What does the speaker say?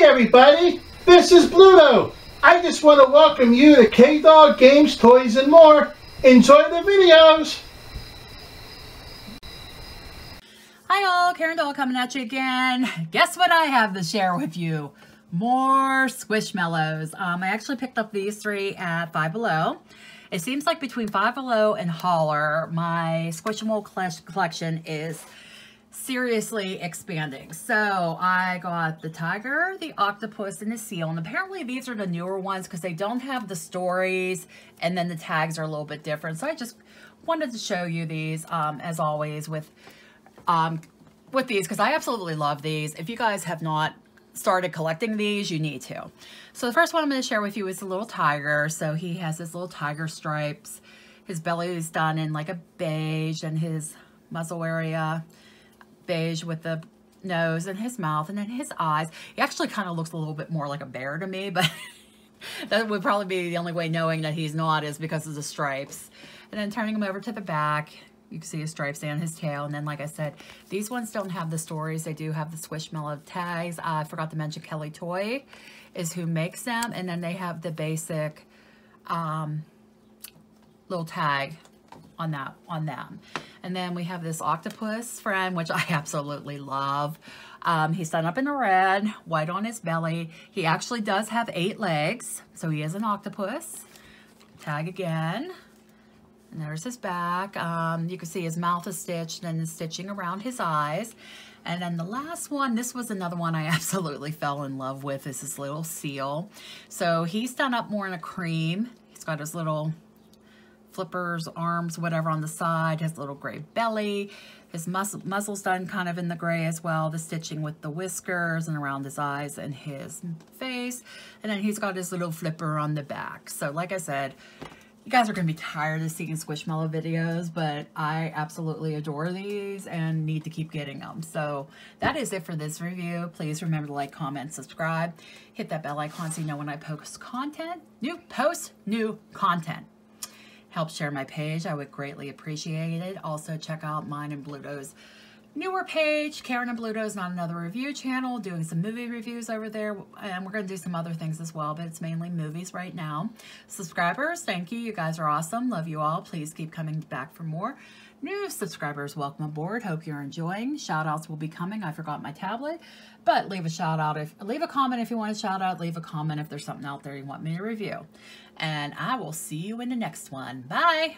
Hey everybody, this is Pluto. I just want to welcome you to K Dog Games, Toys, and More. Enjoy the videos. Hi all, Karen Doll coming at you again. Guess what I have to share with you? More Squishmallows. I actually picked up these three at Five Below. It seems like between Five Below and Holler, my Squishmallow collection is seriously expanding. So I got the tiger, the octopus, and the seal, and apparently these are the newer ones because they don't have the stories, and then the tags are a little bit different. So I just wanted to show you these as always with these, because I absolutely love these. If you guys have not started collecting these, you need to. So the first one I'm going to share with you is the little tiger. So he has his little tiger stripes, his belly is done in like a beige, and his muzzle area beige with the nose, and his mouth, and then his eyes. He actually kind of looks a little bit more like a bear to me, but that would probably be the only way knowing that he's not, is because of the stripes. And then turning him over to the back, you can see his stripes and his tail. And then, like I said, these ones don't have the stories. They do have the Squishmallow tags. I forgot to mention Kelly Toy is who makes them. And then they have the basic little tag on them. And then we have this octopus friend, which I absolutely love. He's done up in the red, white on his belly. He actually does have 8 legs, so he is an octopus. Tag again. And there's his back. You can see his mouth is stitched and stitching around his eyes. And then the last one, this was another one I absolutely fell in love with, is this little seal. So he's done up more in a cream. He's got his little flippers, arms, whatever on the side, his little gray belly, his muzzle's done kind of in the gray as well, the stitching with the whiskers and around his eyes and his face. And then he's got his little flipper on the back. So like I said, you guys are going to be tired of seeing Squishmallow videos, but I absolutely adore these and need to keep getting them. So that is it for this review. Please remember to like, comment, subscribe, hit that bell icon so you know when I post new content. Help share my page, I would greatly appreciate it. Also check out mine and Pluto's newer page, Karen and Pluto's Not Another Review channel, doing some movie reviews over there, and we're gonna do some other things as well, but it's mainly movies right now. Subscribers, thank you, you guys are awesome, love you all. Please keep coming back for more. New subscribers, welcome aboard, hope you're enjoying. Shout outs will be coming, I forgot my tablet, but leave a comment if you want a shout out, leave a comment if there's something out there you want me to review. And I will see you in the next one, bye.